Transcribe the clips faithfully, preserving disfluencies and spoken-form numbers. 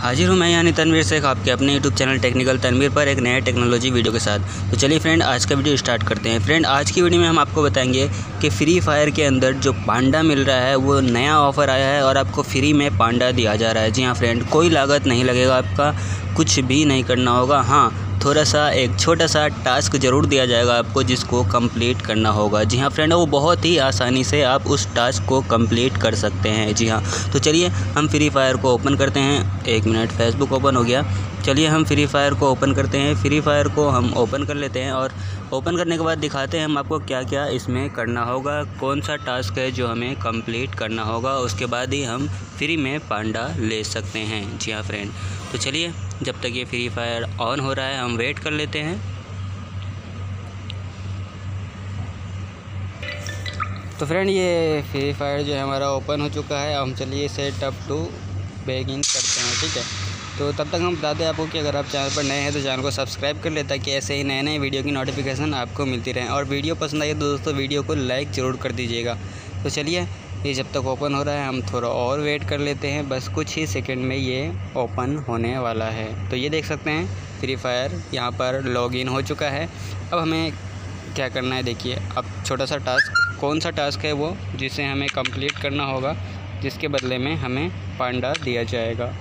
हाजिर हूँ मैं यानी तनवीर शेख आपके अपने यूट्यूब चैनल टेक्निकल तनवीर पर एक नए टेक्नोलॉजी वीडियो के साथ। तो चलिए फ्रेंड, आज का वीडियो स्टार्ट करते हैं। फ्रेंड, आज की वीडियो में हम आपको बताएंगे कि फ्री फायर के अंदर जो पांडा मिल रहा है वो नया ऑफ़र आया है और आपको फ्री में पांडा दिया जा रहा है। जी हाँ फ्रेंड, कोई लागत नहीं लगेगा, आपका कुछ भी नहीं करना होगा। हाँ, थोड़ा सा एक छोटा सा टास्क ज़रूर दिया जाएगा आपको, जिसको कंप्लीट करना होगा। जी हाँ फ्रेंड, वो बहुत ही आसानी से आप उस टास्क को कंप्लीट कर सकते हैं। जी हाँ, तो चलिए हम फ्री फायर को ओपन करते हैं। एक मिनट, फेसबुक ओपन हो गया। चलिए हम फ्री फायर को ओपन करते हैं। फ्री फायर को हम ओपन कर लेते हैं और ओपन करने के बाद दिखाते हैं हम आपको क्या क्या इसमें करना होगा, कौन सा टास्क है जो हमें कंप्लीट करना होगा, उसके बाद ही हम फ्री में पांडा ले सकते हैं। जी हाँ फ्रेंड, तो चलिए जब तक ये फ्री फायर ऑन हो रहा है हम वेट कर लेते हैं। तो फ्रेंड, ये फ्री फायर जो है हमारा ओपन हो चुका है। हम चलिए सेटअप टू बेगिन करते हैं, ठीक है। तो तब तक हम बताते हैं आपको कि अगर आप चैनल पर नए हैं तो चैनल को सब्सक्राइब कर ले, ताकि ऐसे ही नए नए वीडियो की नोटिफिकेशन आपको मिलती रहे। और वीडियो पसंद आई तो दोस्तों वीडियो को लाइक ज़रूर कर दीजिएगा। तो चलिए ये जब तक ओपन हो रहा है हम थोड़ा और वेट कर लेते हैं। बस कुछ ही सेकंड में ये ओपन होने वाला है। तो ये देख सकते हैं फ्री फायर यहाँ पर लॉगिन हो चुका है। अब हमें क्या करना है, देखिए अब छोटा सा टास्क, कौन सा टास्क है वो जिसे हमें कंप्लीट करना होगा, जिसके बदले में हमें पांडा दिया जाएगा।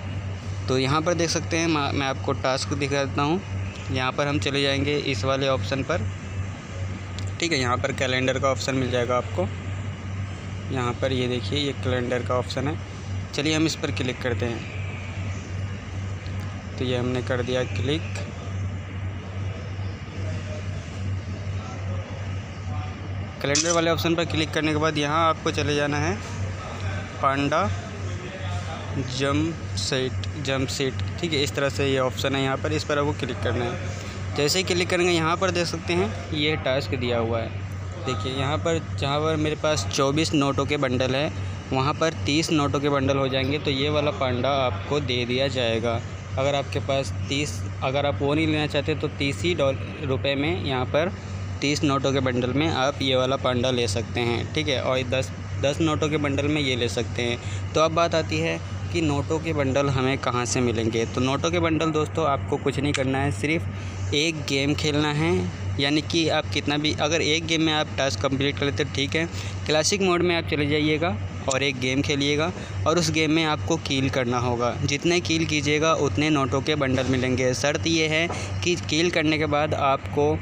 तो यहाँ पर देख सकते हैं, मैं आपको टास्क दिखा देता हूँ। यहाँ पर हम चले जाएँगे इस वाले ऑप्शन पर, ठीक है। यहाँ पर कैलेंडर का ऑप्शन मिल जाएगा आपको। यहाँ पर ये देखिए, ये कैलेंडर का ऑप्शन है। चलिए हम इस पर क्लिक करते हैं। तो ये हमने कर दिया क्लिक। कैलेंडर वाले ऑप्शन पर क्लिक करने के बाद यहाँ आपको चले जाना है पांडा जंप सेट, जंप सेट, ठीक है। इस तरह से ये ऑप्शन है यहाँ पर, इस पर आपको क्लिक करना है। जैसे ही क्लिक करेंगे यहाँ पर देख सकते हैं ये टास्क दिया हुआ है। देखिए यहाँ पर, जहाँ पर मेरे पास चौबीस नोटों के बंडल है, वहाँ पर तीस नोटों के बंडल हो जाएंगे तो ये वाला पांडा आपको दे दिया जाएगा। अगर आपके पास तीस, अगर आप वो नहीं लेना चाहते तो तीस ही डॉलर रुपये में यहाँ पर तीस नोटों के बंडल में आप ये वाला पांडा ले सकते हैं, ठीक है। और दस दस नोटों के बंडल में ये ले सकते हैं। तो अब बात आती है कि नोटों के बंडल हमें कहाँ से मिलेंगे। तो नोटों के बंडल दोस्तों आपको कुछ नहीं करना है, सिर्फ एक गेम खेलना है। यानी कि आप कितना भी, अगर एक गेम में आप टास्क कंप्लीट कर लेते हैं, ठीक है, क्लासिक मोड में आप चले जाइएगा और एक गेम खेलिएगा और उस गेम में आपको कील करना होगा। जितने कील कीजिएगा उतने नोटों के बंडल मिलेंगे। शर्त ये है कि कील करने के बाद आपको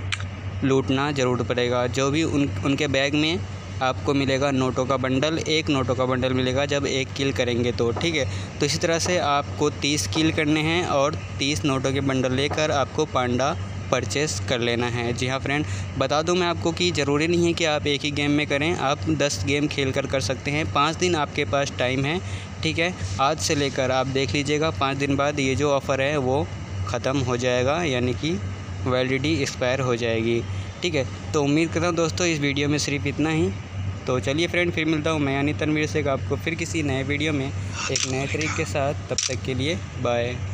लूटना ज़रूर पड़ेगा। जो भी उन उनके बैग में आपको मिलेगा नोटों का बंडल, एक नोटों का बंडल मिलेगा जब एक किल करेंगे तो, ठीक है। तो इसी तरह से आपको तीस किल करने हैं और तीस नोटों के बंडल लेकर आपको पांडा परचेस कर लेना है। जी हाँ फ्रेंड, बता दूं मैं आपको कि ज़रूरी नहीं है कि आप एक ही गेम में करें, आप दस गेम खेल कर कर सकते हैं। पाँच दिन आपके पास टाइम है, ठीक है। आज से लेकर आप देख लीजिएगा, पाँच दिन बाद ये जो ऑफ़र है वो ख़त्म हो जाएगा, यानी कि वैलिडिटी एक्सपायर हो जाएगी, ठीक है। तो उम्मीद करता हूँ दोस्तों इस वीडियो में सिर्फ इतना ही। तो चलिए फ्रेंड, फिर मिलता हूँ मैं यानी तनवीर शेख आपको फिर किसी नए वीडियो में एक नए ट्रिक के साथ। तब तक के लिए बाय।